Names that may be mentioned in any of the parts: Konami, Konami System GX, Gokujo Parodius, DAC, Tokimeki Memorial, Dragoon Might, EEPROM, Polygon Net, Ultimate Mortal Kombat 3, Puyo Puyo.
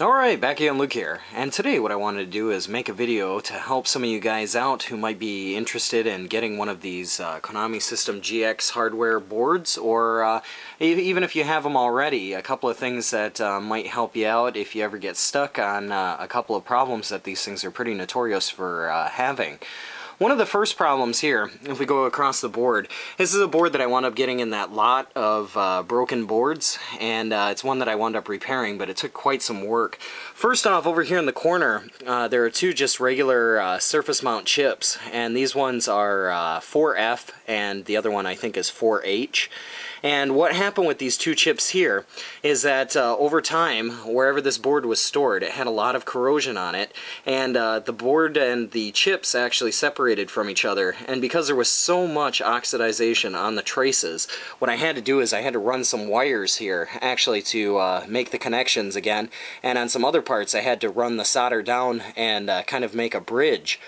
Alright, Becky and Luke here, and today what I wanted to do is make a video to help some of you guys out who might be interested in getting one of these Konami System GX hardware boards, or even if you have them already, a couple of things that might help you out if you ever get stuck on a couple of problems that these things are pretty notorious for having. One of the first problems here, if we go across the board, this is a board that I wound up getting in that lot of broken boards, and it's one that I wound up repairing, but it took quite some work. First off, over here in the corner, there are two just regular surface mount chips, and these ones are 4F, and the other one I think is 4H. And what happened with these two chips here is that over time, wherever this board was stored, it had a lot of corrosion on it, and the board and the chips actually separated from each other, and because there was so much oxidization on the traces, what I had to do is I had to run some wires here actually to make the connections again, and on some other parts I had to run the solder down and kind of make a bridge.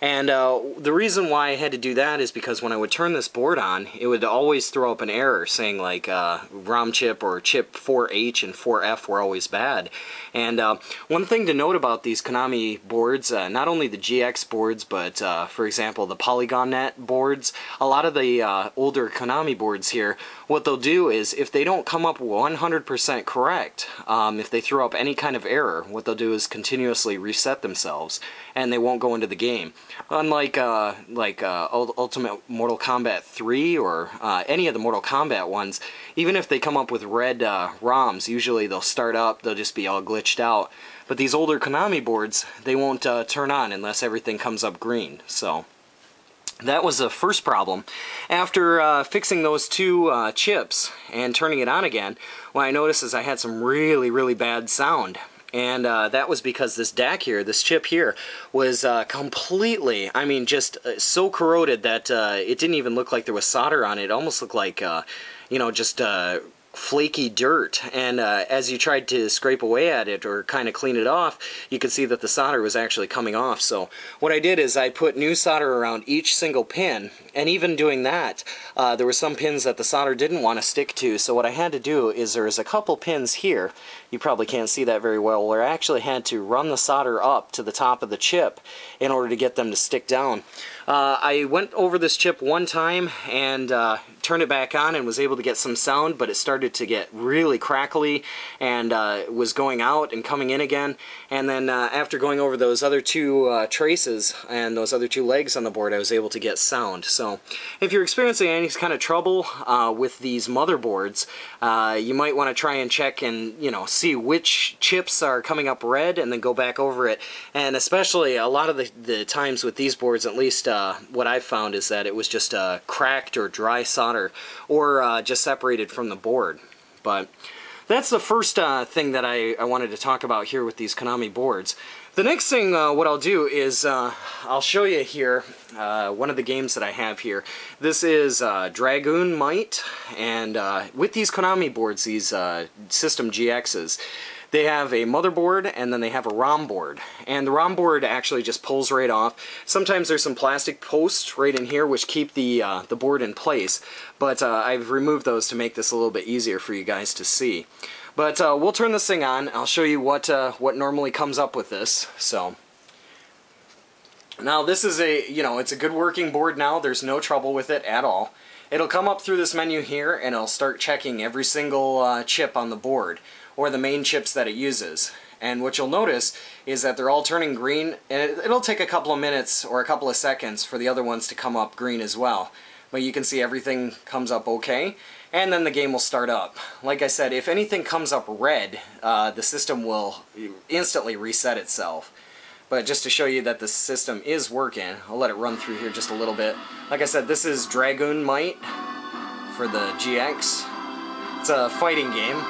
And the reason why I had to do that is because when I would turn this board on, it would always throw up an error saying like ROM chip or chip 4H and 4F were always bad. And one thing to note about these Konami boards, not only the GX boards, but for example the Polygon Net boards, a lot of the older Konami boards here, what they'll do is if they don't come up 100% correct, if they throw up any kind of error, what they'll do is continuously reset themselves and they won't go into the game. Unlike Ultimate Mortal Kombat 3 or any of the Mortal Kombat ones, even if they come up with red ROMs, usually they'll start up, they'll just be all glitched out. But these older Konami boards, they won't turn on unless everything comes up green. So that was the first problem. After fixing those two chips and turning it on again, what I noticed is I had some really, really bad sound. And that was because this DAC here, this chip here, was completely, I mean, just so corroded that it didn't even look like there was solder on it. It almost looked like, you know, just flaky dirt. And as you tried to scrape away at it or kind of clean it off, you could see that the solder was actually coming off. So what I did is I put new solder around each single pin, and even doing that, there were some pins that the solder didn't want to stick to. So what I had to do is there's a couple pins here, you probably can't see that very well, where I actually had to run the solder up to the top of the chip in order to get them to stick down. I went over this chip one time and turned it back on and was able to get some sound, but it started to get really crackly and was going out and coming in again. And then after going over those other two traces and those other two legs on the board, I was able to get sound. So if you're experiencing any kind of trouble with these motherboards, you might want to try and check and, you know, see which chips are coming up red and then go back over it. And especially a lot of the times with these boards, at least what I found, is that it was just cracked or dry solder or just separated from the board. But that's the first thing that I wanted to talk about here with these Konami boards. The next thing, what I'll do is I'll show you here one of the games that I have here. This is Dragoon Might, and with these Konami boards, these System GXs, they have a motherboard and then they have a ROM board. And the ROM board actually just pulls right off. Sometimes there's some plastic posts right in here which keep the board in place, but I've removed those to make this a little bit easier for you guys to see. But we'll turn this thing on. I'll show you what normally comes up with this. So now this is a, you know, it's a good working board now. There's no trouble with it at all. It'll come up through this menu here and it'll start checking every single chip on the board, or the main chips that it uses. And what you'll notice is that they're all turning green, and it'll take a couple of minutes or a couple of seconds for the other ones to come up green as well. But you can see everything comes up okay, and then the game will start up. Like I said, if anything comes up red, the system will instantly reset itself. But just to show you that the system is working, I'll let it run through here just a little bit. Like I said, this is Dragoon Might for the GX. It's a fighting game.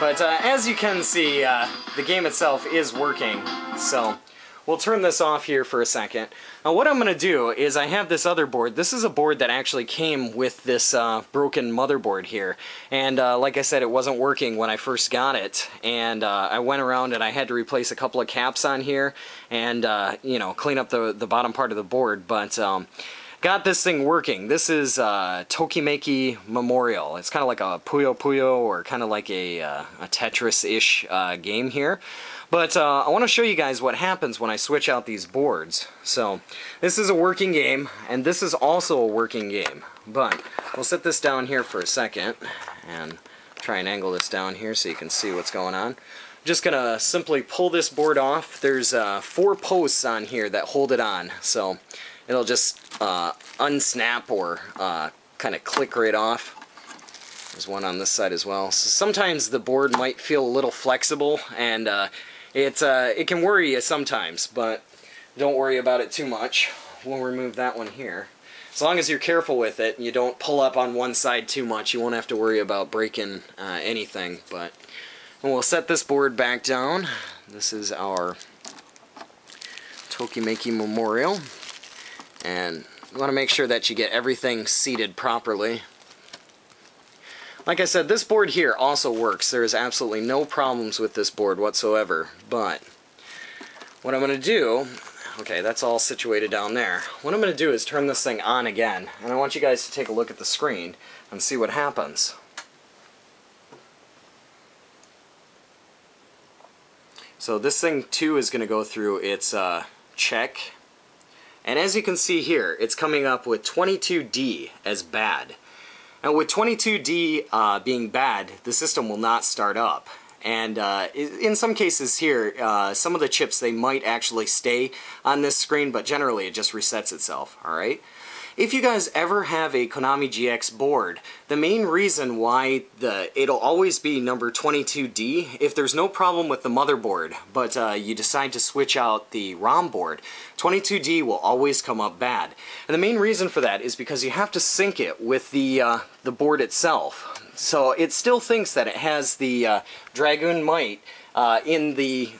But as you can see, the game itself is working. So We'll turn this off here for a second. Now what I'm going to do is I have this other board. This is a board that actually came with this broken motherboard here. And like I said, it wasn't working when I first got it. And I went around and I had to replace a couple of caps on here and, you know, clean up the bottom part of the board. But got this thing working. This is Tokimeki Memorial. It's kind of like a Puyo Puyo or kind of like a Tetris-ish game here. But I want to show you guys what happens when I switch out these boards. So this is a working game, and this is also a working game. But we'll set this down here for a second and try and angle this down here so you can see what's going on. Just gonna simply pull this board off. There's 4 posts on here that hold it on, so it'll just unsnap or kind of click right off. There's one on this side as well. So sometimes the board might feel a little flexible, and it can worry you sometimes, but don't worry about it too much. We'll remove that one here. As long as you're careful with it and you don't pull up on one side too much, you won't have to worry about breaking anything. But we'll set this board back down. This is our Tokimeki Memorial. And you want to make sure that you get everything seated properly. Like I said, this board here also works. There is absolutely no problems with this board whatsoever. But what I'm going to do, okay, that's all situated down there. What I'm going to do is turn this thing on again, and I want you guys to take a look at the screen and see what happens. So this thing too is going to go through its check. And as you can see here, it's coming up with 22D as bad. Now with 22D being bad, the system will not start up. And in some cases here, some of the chips, they might actually stay on this screen, but generally it just resets itself, alright? If you guys ever have a Konami GX board, the main reason why it'll always be number 22D, if there's no problem with the motherboard, but you decide to switch out the ROM board, 22D will always come up bad. And the main reason for that is because you have to sync it with the board itself. So it still thinks that it has the Dragoon Might in the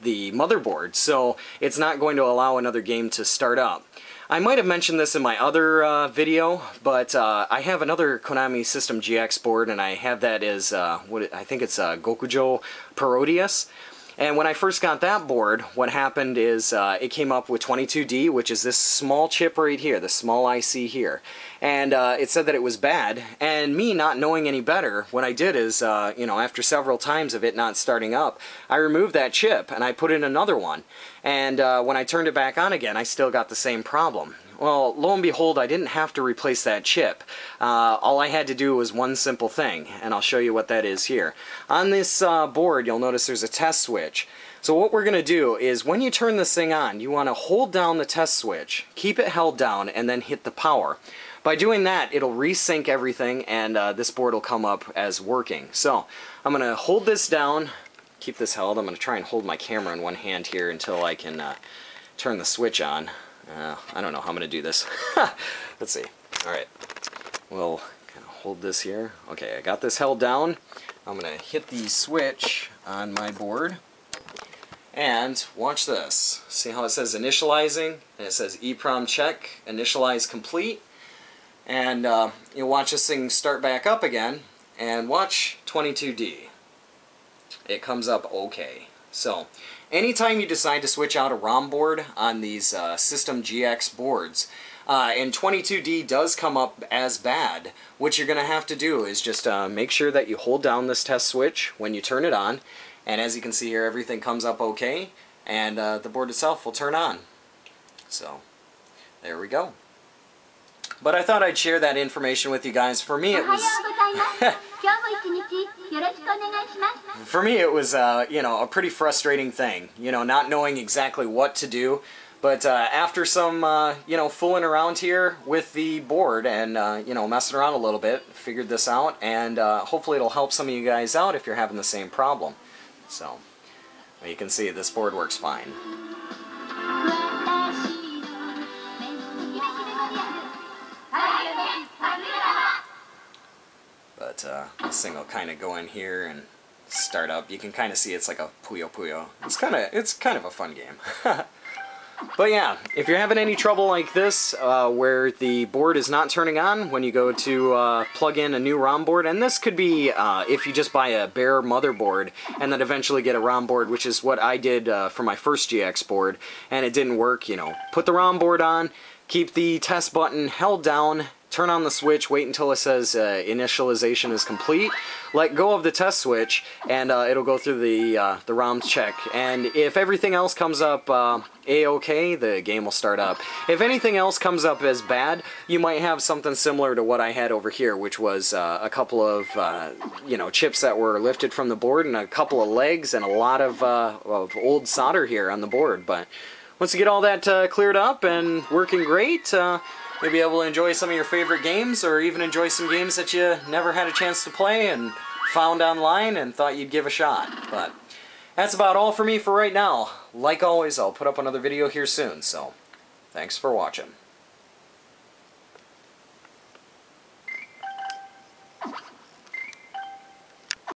motherboard, so it's not going to allow another game to start up. I might have mentioned this in my other video, but I have another Konami System GX board, and I have that as, I think it's Gokujo Parodius. And when I first got that board, what happened is it came up with 22D, which is this small chip right here, the small IC here. And it said that it was bad, and me not knowing any better, what I did is, you know, after several times of it not starting up, I removed that chip and I put in another one. And when I turned it back on again, I still got the same problem. Well, lo and behold, I didn't have to replace that chip. All I had to do was one simple thing, and I'll show you what that is here. On this board, you'll notice there's a test switch. So what we're going to do is when you turn this thing on, you want to hold down the test switch, keep it held down, and then hit the power. By doing that, it'll resync everything, and this board will come up as working. So I'm going to hold this down, keep this held. I'm going to try and hold my camera in one hand here until I can turn the switch on. I don't know how I'm going to do this. Let's see. Alright, we'll kind of hold this here. Okay, I got this held down. I'm going to hit the switch on my board. And watch this. See how it says initializing? And it says EEPROM check, initialize complete. And you'll watch this thing start back up again. And watch 22D. It comes up okay. So, anytime you decide to switch out a ROM board on these System GX boards, and 22D does come up as bad, what you're going to have to do is just make sure that you hold down this test switch when you turn it on, and as you can see here, everything comes up okay, and the board itself will turn on. So, there we go. But I thought I'd share that information with you guys. For me, it was... For me, it was, you know, a pretty frustrating thing, you know, not knowing exactly what to do. But after some, you know, fooling around here with the board and, you know, messing around a little bit, figured this out. And hopefully it'll help some of you guys out if you're having the same problem. So, well, you can see this board works fine. But this thing will kind of go in here and startup. You can kind of see it's like a Puyo Puyo. It's kind of a fun game. But yeah, if you're having any trouble like this, where the board is not turning on when you go to plug in a new ROM board, and this could be if you just buy a bare motherboard and then eventually get a ROM board, which is what I did for my first GX board, and it didn't work, you know, put the ROM board on, keep the test button held down, turn on the switch, wait until it says initialization is complete, let go of the test switch, and it'll go through the ROM check. And if everything else comes up A-OK, the game will start up. If anything else comes up as bad, you might have something similar to what I had over here, which was a couple of you know, chips that were lifted from the board and a couple of legs and a lot of old solder here on the board. But once you get all that cleared up and working great, you'll be able to enjoy some of your favorite games, or even enjoy some games that you never had a chance to play and found online and thought you'd give a shot. But that's about all for me for right now. Like always, I'll put up another video here soon, so thanks for watching.